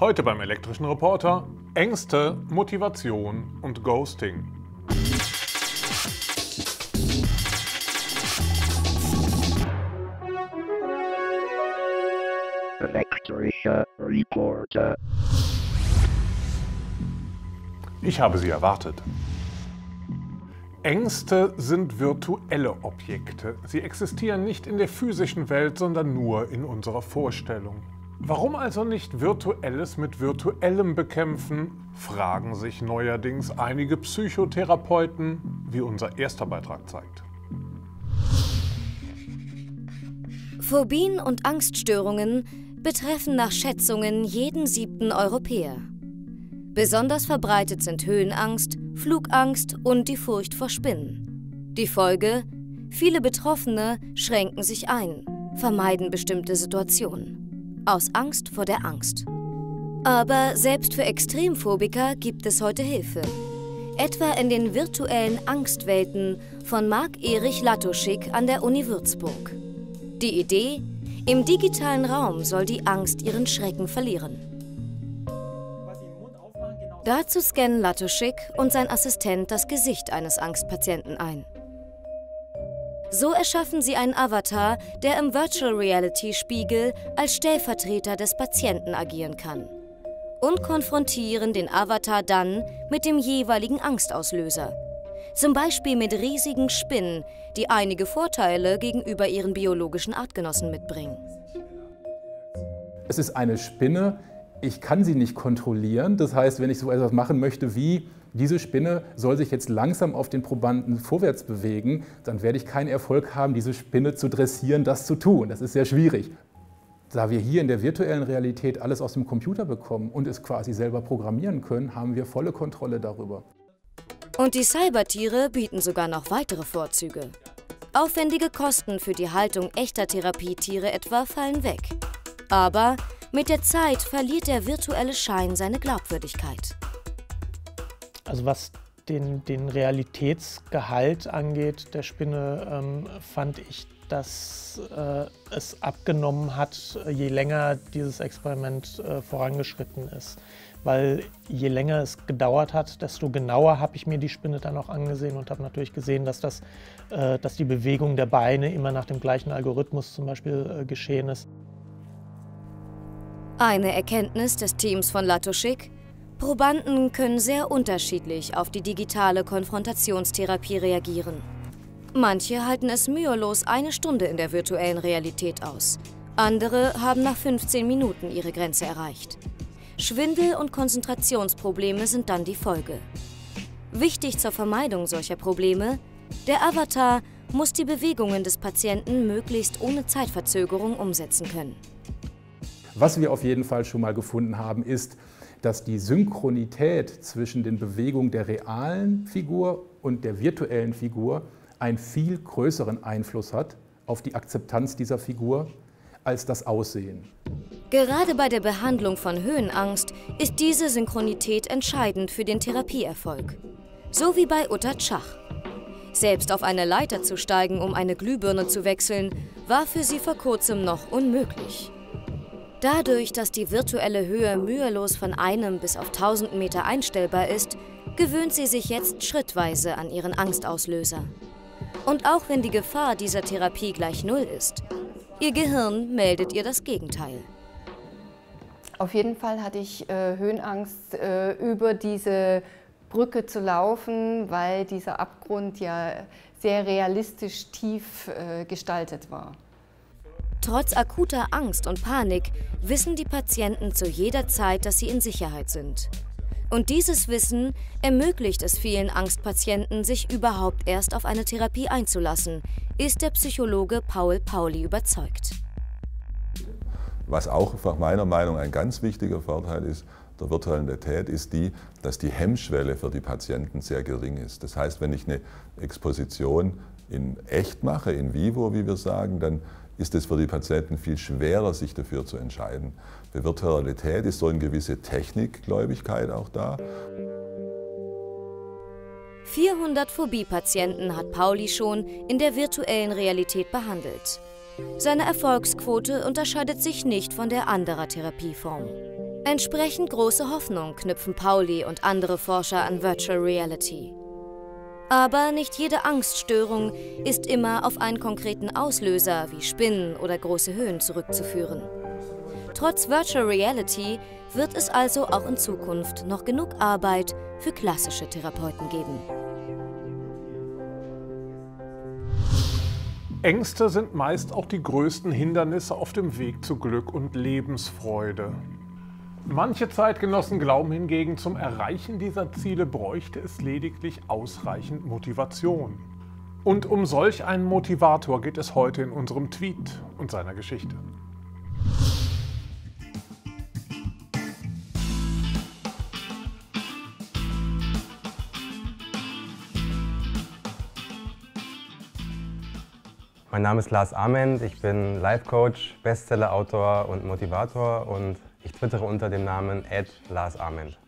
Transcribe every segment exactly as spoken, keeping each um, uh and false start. Heute beim Elektrischen Reporter: Ängste, Motivation und Ghosting. Elektrischer Reporter. Ich habe sie erwartet. Ängste sind virtuelle Objekte. Sie existieren nicht in der physischen Welt, sondern nur in unserer Vorstellung. Warum also nicht Virtuelles mit Virtuellem bekämpfen, fragen sich neuerdings einige Psychotherapeuten, wie unser erster Beitrag zeigt. Phobien und Angststörungen betreffen nach Schätzungen jeden siebten Europäer. Besonders verbreitet sind Höhenangst, Flugangst und die Furcht vor Spinnen. Die Folge? Viele Betroffene schränken sich ein, vermeiden bestimmte Situationen. Aus Angst vor der Angst. Aber selbst für Extremphobiker gibt es heute Hilfe. Etwa in den virtuellen Angstwelten von Marc-Erich Latoschik an der Uni Würzburg. Die Idee? Im digitalen Raum soll die Angst ihren Schrecken verlieren. Dazu scannen Latoschik und sein Assistent das Gesicht eines Angstpatienten ein. So erschaffen sie einen Avatar, der im Virtual Reality Spiegel als Stellvertreter des Patienten agieren kann. Und konfrontieren den Avatar dann mit dem jeweiligen Angstauslöser. Zum Beispiel mit riesigen Spinnen, die einige Vorteile gegenüber ihren biologischen Artgenossen mitbringen. Es ist eine Spinne. Ich kann sie nicht kontrollieren. Das heißt, wenn ich so etwas machen möchte wie, diese Spinne soll sich jetzt langsam auf den Probanden vorwärts bewegen, dann werde ich keinen Erfolg haben, diese Spinne zu dressieren, das zu tun. Das ist sehr schwierig. Da wir hier in der virtuellen Realität alles aus dem Computer bekommen und es quasi selber programmieren können, haben wir volle Kontrolle darüber. Und die Cybertiere bieten sogar noch weitere Vorzüge. Aufwendige Kosten für die Haltung echter Therapietiere etwa fallen weg. Aber mit der Zeit verliert der virtuelle Schein seine Glaubwürdigkeit. Also was den, den Realitätsgehalt angeht der Spinne, ähm, fand ich, dass äh, es abgenommen hat, je länger dieses Experiment äh, vorangeschritten ist. Weil je länger es gedauert hat, desto genauer habe ich mir die Spinne dann auch angesehen und habe natürlich gesehen, dass, das, äh, dass die Bewegung der Beine immer nach dem gleichen Algorithmus zum Beispiel äh, geschehen ist. Eine Erkenntnis des Teams von Latoschik: Probanden können sehr unterschiedlich auf die digitale Konfrontationstherapie reagieren. Manche halten es mühelos eine Stunde in der virtuellen Realität aus. Andere haben nach fünfzehn Minuten ihre Grenze erreicht. Schwindel- und Konzentrationsprobleme sind dann die Folge. Wichtig zur Vermeidung solcher Probleme: der Avatar muss die Bewegungen des Patienten möglichst ohne Zeitverzögerung umsetzen können. Was wir auf jeden Fall schon mal gefunden haben, ist, dass die Synchronität zwischen den Bewegungen der realen Figur und der virtuellen Figur einen viel größeren Einfluss hat auf die Akzeptanz dieser Figur als das Aussehen. Gerade bei der Behandlung von Höhenangst ist diese Synchronität entscheidend für den Therapieerfolg. So wie bei Uta Tschach. Selbst auf eine Leiter zu steigen, um eine Glühbirne zu wechseln, war für sie vor kurzem noch unmöglich. Dadurch, dass die virtuelle Höhe mühelos von einem bis auf tausend Meter einstellbar ist, gewöhnt sie sich jetzt schrittweise an ihren Angstauslöser. Und auch wenn die Gefahr dieser Therapie gleich null ist, ihr Gehirn meldet ihr das Gegenteil. Auf jeden Fall hatte ich äh, Höhenangst, äh, über diese Brücke zu laufen, weil dieser Abgrund ja sehr realistisch tief äh, gestaltet war. Trotz akuter Angst und Panik wissen die Patienten zu jeder Zeit, dass sie in Sicherheit sind. Und dieses Wissen ermöglicht es vielen Angstpatienten, sich überhaupt erst auf eine Therapie einzulassen, ist der Psychologe Paul Pauli überzeugt. Was auch nach meiner Meinung ein ganz wichtiger Vorteil ist der Virtualität, ist die, dass die Hemmschwelle für die Patienten sehr gering ist. Das heißt, wenn ich eine Exposition in echt mache, in vivo, wie wir sagen, dann ist es für die Patienten viel schwerer, sich dafür zu entscheiden. Bei Virtualität ist so eine gewisse Technikgläubigkeit auch da. vierhundert Phobie-Patienten hat Pauli schon in der virtuellen Realität behandelt. Seine Erfolgsquote unterscheidet sich nicht von der anderer Therapieform. Entsprechend große Hoffnung knüpfen Pauli und andere Forscher an Virtual Reality. Aber nicht jede Angststörung ist immer auf einen konkreten Auslöser wie Spinnen oder große Höhen zurückzuführen. Trotz Virtual Reality wird es also auch in Zukunft noch genug Arbeit für klassische Therapeuten geben. Ängste sind meist auch die größten Hindernisse auf dem Weg zu Glück und Lebensfreude. Manche Zeitgenossen glauben hingegen, zum Erreichen dieser Ziele bräuchte es lediglich ausreichend Motivation. Und um solch einen Motivator geht es heute in unserem Tweet und seiner Geschichte. Mein Name ist Lars Amend, ich bin Life Coach, Bestseller-Autor und Motivator und ich twittere unter dem Namen at Lars Amend.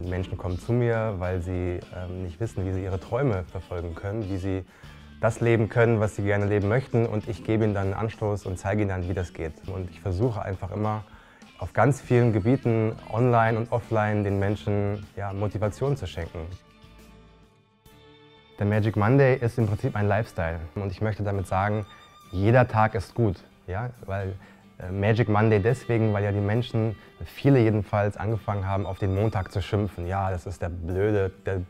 Die Menschen kommen zu mir, weil sie ähm, nicht wissen, wie sie ihre Träume verfolgen können, wie sie das leben können, was sie gerne leben möchten, und ich gebe ihnen dann einen Anstoß und zeige ihnen dann, wie das geht. Und ich versuche einfach immer auf ganz vielen Gebieten, online und offline, den Menschen ja, Motivation zu schenken. Der Magic Monday ist im Prinzip ein Lifestyle und ich möchte damit sagen, jeder Tag ist gut. Ja? Weil Magic Monday deswegen, weil ja die Menschen, viele jedenfalls, angefangen haben, auf den Montag zu schimpfen. Ja, das ist der, blöde, der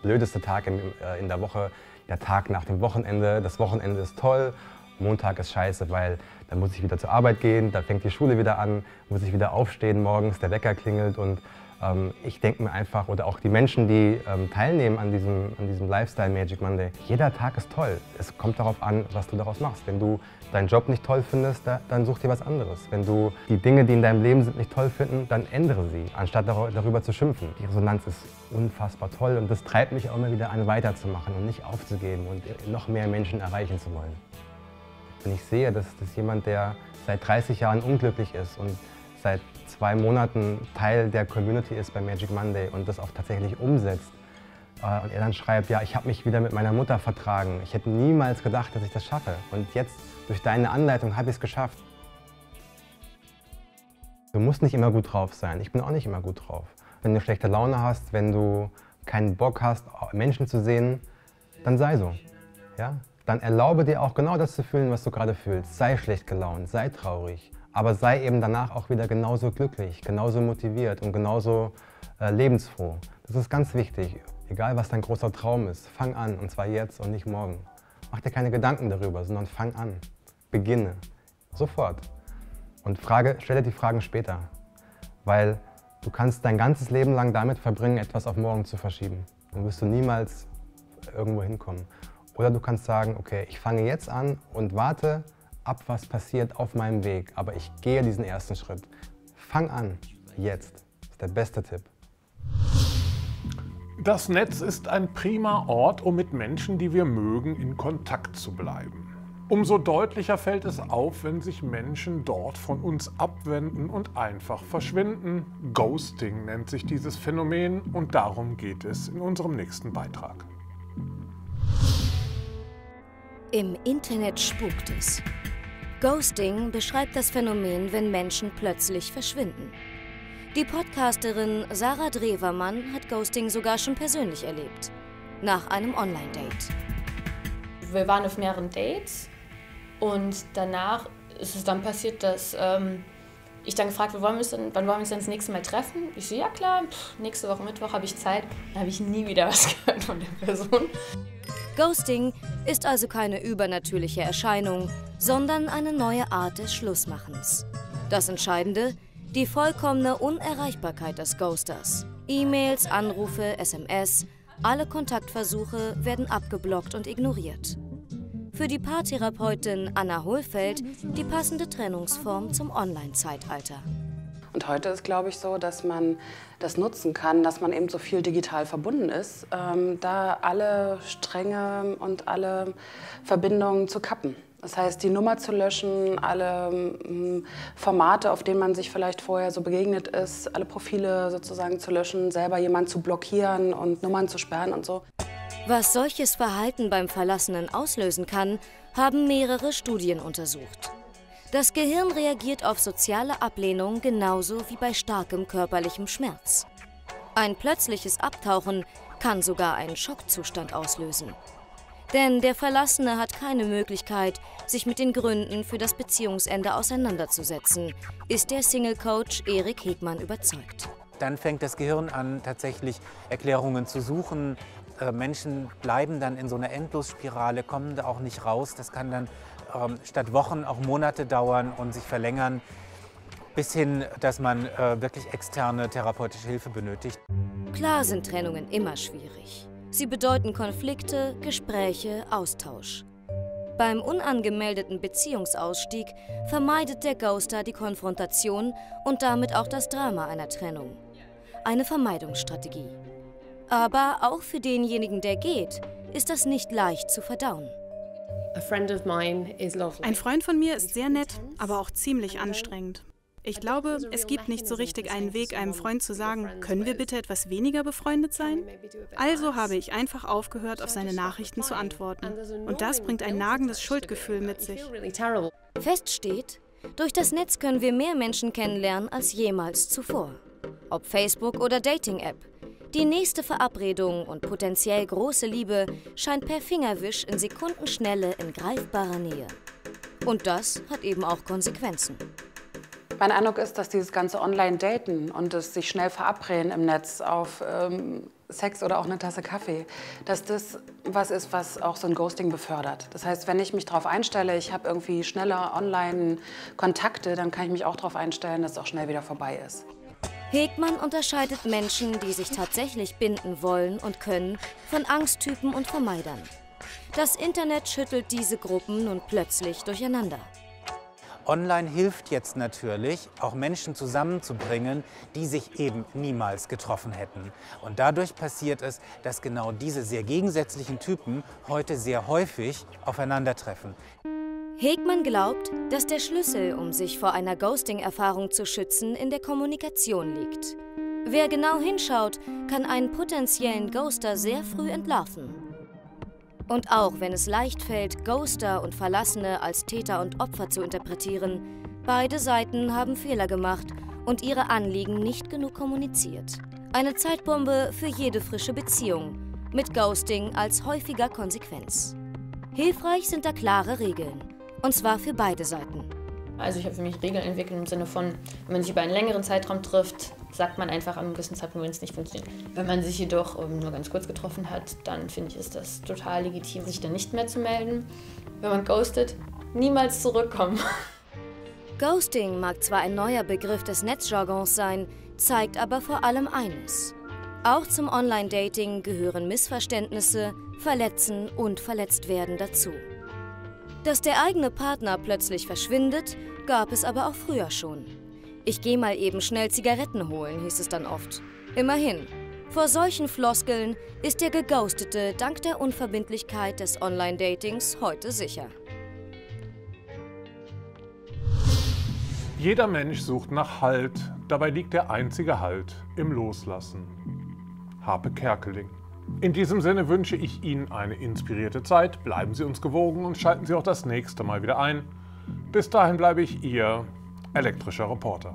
blödeste Tag in, äh, in der Woche, der Tag nach dem Wochenende, das Wochenende ist toll, Montag ist scheiße, weil dann muss ich wieder zur Arbeit gehen, dann fängt die Schule wieder an, muss ich wieder aufstehen morgens, der Wecker klingelt und ich denke mir einfach, oder auch die Menschen, die ähm, teilnehmen an diesem, an diesem Lifestyle Magic Monday, jeder Tag ist toll. Es kommt darauf an, was du daraus machst. Wenn du deinen Job nicht toll findest, da, dann such dir was anderes. Wenn du die Dinge, die in deinem Leben sind, nicht toll finden, dann ändere sie, anstatt darüber zu schimpfen. Die Resonanz ist unfassbar toll und das treibt mich auch immer wieder an, weiterzumachen und nicht aufzugeben und noch mehr Menschen erreichen zu wollen. Wenn ich sehe, dass das jemand, der seit dreißig Jahren unglücklich ist und seit zwei Monaten Teil der Community ist bei Magic Monday und das auch tatsächlich umsetzt. Und er dann schreibt, ja, ich habe mich wieder mit meiner Mutter vertragen. Ich hätte niemals gedacht, dass ich das schaffe. Und jetzt, durch deine Anleitung, habe ich es geschafft. Du musst nicht immer gut drauf sein. Ich bin auch nicht immer gut drauf. Wenn du schlechte Laune hast, wenn du keinen Bock hast, Menschen zu sehen, dann sei so. Ja? Dann erlaube dir auch genau das zu fühlen, was du gerade fühlst. Sei schlecht gelaunt, sei traurig. Aber sei eben danach auch wieder genauso glücklich, genauso motiviert und genauso äh, lebensfroh. Das ist ganz wichtig. Egal, was dein großer Traum ist, fang an, und zwar jetzt und nicht morgen. Mach dir keine Gedanken darüber, sondern fang an. Beginne. Sofort. Und frage, stelle die Fragen später. Weil du kannst dein ganzes Leben lang damit verbringen, etwas auf morgen zu verschieben. Dann wirst du niemals irgendwo hinkommen. Oder du kannst sagen, okay, ich fange jetzt an und warte ab, was passiert auf meinem Weg, aber ich gehe diesen ersten Schritt. Fang an, jetzt, ist der beste Tipp. Das Netz ist ein prima Ort, um mit Menschen, die wir mögen, in Kontakt zu bleiben. Umso deutlicher fällt es auf, wenn sich Menschen dort von uns abwenden und einfach verschwinden. Ghosting nennt sich dieses Phänomen und darum geht es in unserem nächsten Beitrag. Im Internet spukt es. Ghosting beschreibt das Phänomen, wenn Menschen plötzlich verschwinden. Die Podcasterin Sarah Drevermann hat Ghosting sogar schon persönlich erlebt, nach einem Online-Date. Wir waren auf mehreren Dates und danach ist es dann passiert, dass ähm, ich dann gefragt habe, wann wollen wir uns denn das nächste Mal treffen? Ich so, ja klar, pff, nächste Woche Mittwoch habe ich Zeit. Dann habe ich nie wieder was gehört von der Person. Ghosting ist also keine übernatürliche Erscheinung, sondern eine neue Art des Schlussmachens. Das Entscheidende, die vollkommene Unerreichbarkeit des Ghosters. E-Mails, Anrufe, S M S, alle Kontaktversuche werden abgeblockt und ignoriert. Für die Paartherapeutin Anna Hohlfeld die passende Trennungsform zum Online-Zeitalter. Und heute ist, glaube ich, so, dass man das nutzen kann, dass man eben so viel digital verbunden ist, ähm, da alle Stränge und alle Verbindungen zu kappen. Das heißt, die Nummer zu löschen, alle ähm, Formate, auf denen man sich vielleicht vorher so begegnet ist, alle Profile sozusagen zu löschen, selber jemanden zu blockieren und Nummern zu sperren und so. Was solches Verhalten beim Verlassenen auslösen kann, haben mehrere Studien untersucht. Das Gehirn reagiert auf soziale Ablehnung genauso wie bei starkem körperlichem Schmerz. Ein plötzliches Abtauchen kann sogar einen Schockzustand auslösen. Denn der Verlassene hat keine Möglichkeit, sich mit den Gründen für das Beziehungsende auseinanderzusetzen, ist der Single-Coach Eric Hegmann überzeugt. Dann fängt das Gehirn an, tatsächlich Erklärungen zu suchen. Äh, Menschen bleiben dann in so einer Endlosspirale, kommen da auch nicht raus. Das kann dann ähm, statt Wochen auch Monate dauern und sich verlängern, bis hin, dass man äh, wirklich externe therapeutische Hilfe benötigt. Klar sind Trennungen immer schwierig. Sie bedeuten Konflikte, Gespräche, Austausch. Beim unangemeldeten Beziehungsausstieg vermeidet der Ghoster die Konfrontation und damit auch das Drama einer Trennung. Eine Vermeidungsstrategie. Aber auch für denjenigen, der geht, ist das nicht leicht zu verdauen. Ein Freund von mir ist sehr nett, aber auch ziemlich anstrengend. Ich glaube, es gibt nicht so richtig einen Weg, einem Freund zu sagen, können wir bitte etwas weniger befreundet sein? Also habe ich einfach aufgehört, auf seine Nachrichten zu antworten. Und das bringt ein nagendes Schuldgefühl mit sich. Fest steht, durch das Netz können wir mehr Menschen kennenlernen als jemals zuvor. Ob Facebook oder Dating-App. Die nächste Verabredung und potenziell große Liebe scheint per Fingerwisch in Sekundenschnelle in greifbarer Nähe. Und das hat eben auch Konsequenzen. Mein Eindruck ist, dass dieses ganze Online-Daten und das sich schnell verabreden im Netz auf ähm, Sex oder auch eine Tasse Kaffee, dass das was ist, was auch so ein Ghosting befördert. Das heißt, wenn ich mich darauf einstelle, ich habe irgendwie schneller Online-Kontakte, dann kann ich mich auch darauf einstellen, dass es auch schnell wieder vorbei ist. Hegmann unterscheidet Menschen, die sich tatsächlich binden wollen und können, von Angsttypen und Vermeidern. Das Internet schüttelt diese Gruppen nun plötzlich durcheinander. Online hilft jetzt natürlich, auch Menschen zusammenzubringen, die sich eben niemals getroffen hätten. Und dadurch passiert es, dass genau diese sehr gegensätzlichen Typen heute sehr häufig aufeinandertreffen. Hegmann glaubt, dass der Schlüssel, um sich vor einer Ghosting-Erfahrung zu schützen, in der Kommunikation liegt. Wer genau hinschaut, kann einen potenziellen Ghoster sehr früh entlarven. Und auch wenn es leicht fällt, Ghoster und Verlassene als Täter und Opfer zu interpretieren, beide Seiten haben Fehler gemacht und ihre Anliegen nicht genug kommuniziert. Eine Zeitbombe für jede frische Beziehung, mit Ghosting als häufiger Konsequenz. Hilfreich sind da klare Regeln, und zwar für beide Seiten. Also ich habe für mich Regeln entwickelt im Sinne von, wenn man sich über einen längeren Zeitraum trifft, sagt man einfach an einem gewissen Zeitpunkt, wenn es nicht funktioniert. Wenn man sich jedoch um, nur ganz kurz getroffen hat, dann finde ich, ist das total legitim, sich dann nicht mehr zu melden. Wenn man ghostet, niemals zurückkommen. Ghosting mag zwar ein neuer Begriff des Netzjargons sein, zeigt aber vor allem eines. Auch zum Online-Dating gehören Missverständnisse, Verletzen und Verletztwerden dazu. Dass der eigene Partner plötzlich verschwindet, gab es aber auch früher schon. Ich gehe mal eben schnell Zigaretten holen, hieß es dann oft. Immerhin, vor solchen Floskeln ist der Geghostete dank der Unverbindlichkeit des Online-Datings heute sicher. Jeder Mensch sucht nach Halt, dabei liegt der einzige Halt im Loslassen. Hape Kerkeling. In diesem Sinne wünsche ich Ihnen eine inspirierte Zeit, bleiben Sie uns gewogen und schalten Sie auch das nächste Mal wieder ein. Bis dahin bleibe ich Ihr Elektrischer Reporter.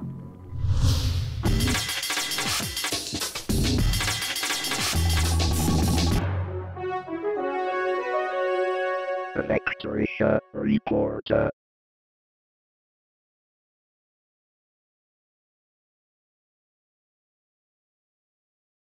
Elektrischer Reporter.